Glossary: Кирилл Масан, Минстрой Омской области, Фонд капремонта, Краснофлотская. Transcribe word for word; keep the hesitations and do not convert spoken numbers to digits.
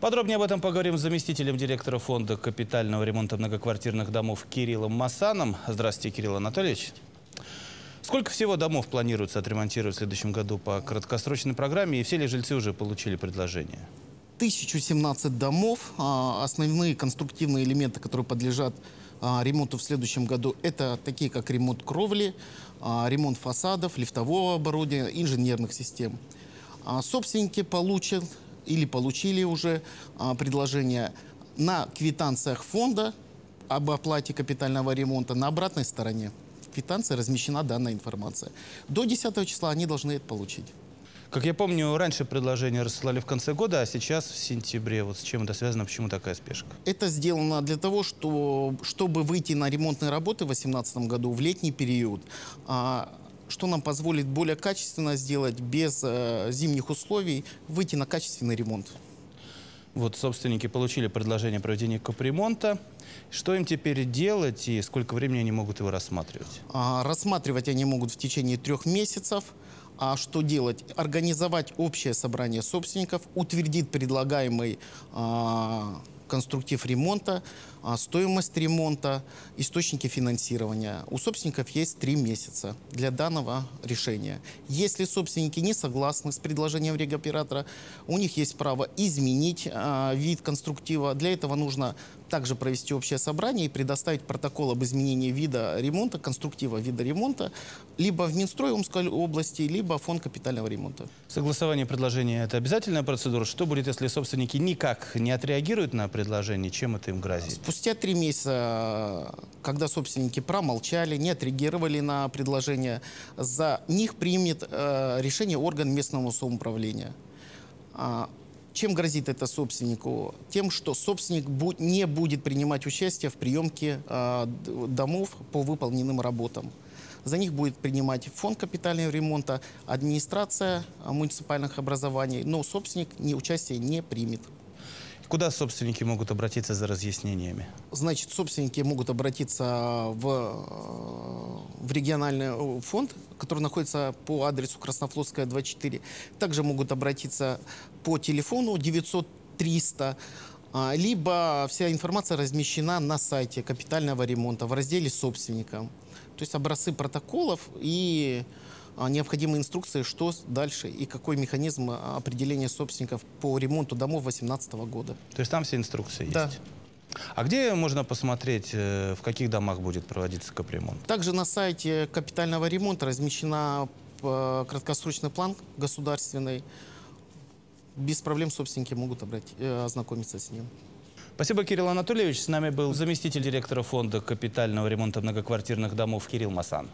Подробнее об этом поговорим с заместителем директора фонда капитального ремонта многоквартирных домов Кириллом Масаном. Здравствуйте, Кирилл Анатольевич. Сколько всего домов планируется отремонтировать в следующем году по краткосрочной программе, и все ли жильцы уже получили предложение? тысяча семнадцать домов. Основные конструктивные элементы, которые подлежат ремонту в следующем году, это такие как ремонт кровли, ремонт фасадов, лифтового оборудования, инженерных систем. Собственники получат или получили уже предложение на квитанциях фонда об оплате капитального ремонта на обратной стороне. Квитанции размещена данная информация. До десятого числа они должны это получить. Как я помню, раньше предложение рассылали в конце года, а сейчас в сентябре. Вот с чем это связано, почему такая спешка? Это сделано для того, что, чтобы выйти на ремонтные работы в две тысячи восемнадцатом году, в летний период, что нам позволит более качественно сделать, без зимних условий, выйти на качественный ремонт. Вот собственники получили предложение проведения капремонта. Что им теперь делать и сколько времени они могут его рассматривать? А, рассматривать они могут в течение трех месяцев. А что делать? Организовать общее собрание собственников, утвердить предлагаемый а, конструктив ремонта, а, стоимость ремонта, источники финансирования. У собственников есть три месяца для данного решения. Если собственники не согласны с предложением регооператора, у них есть право изменить а, вид конструктива. Для этого нужно также провести общее собрание и предоставить протокол об изменении вида ремонта, конструктива вида ремонта, либо в Минстрой Омской области, либо в Фонд капитального ремонта. Согласование предложения – это обязательная процедура. Что будет, если собственники никак не отреагируют на предложение? Чем это им грозит? Спустя три месяца, когда собственники промолчали, не отреагировали на предложение, за них примет э, решение орган местного самоуправления. Чем грозит это собственнику? Тем, что собственник не будет принимать участие в приемке домов по выполненным работам. За них будет принимать фонд капитального ремонта, администрация муниципальных образований, но собственник участие не примет. Куда собственники могут обратиться за разъяснениями? Значит, собственники могут обратиться в, в региональный фонд, который находится по адресу Краснофлотская, двадцать четыре. Также могут обратиться по телефону девятьсот триста. Либо вся информация размещена на сайте капитального ремонта в разделе «Собственникам». То есть образцы протоколов и необходимые инструкции, что дальше и какой механизм определения собственников по ремонту домов две тысячи восемнадцатого года. То есть там все инструкции есть? Да. А где можно посмотреть, в каких домах будет проводиться капремонт? Также на сайте капитального ремонта размещена краткосрочный план государственный. Без проблем собственники могут ознакомиться с ним. Спасибо, Кирилл Анатольевич. С нами был заместитель директора фонда капитального ремонта многоквартирных домов Кирилл Масан.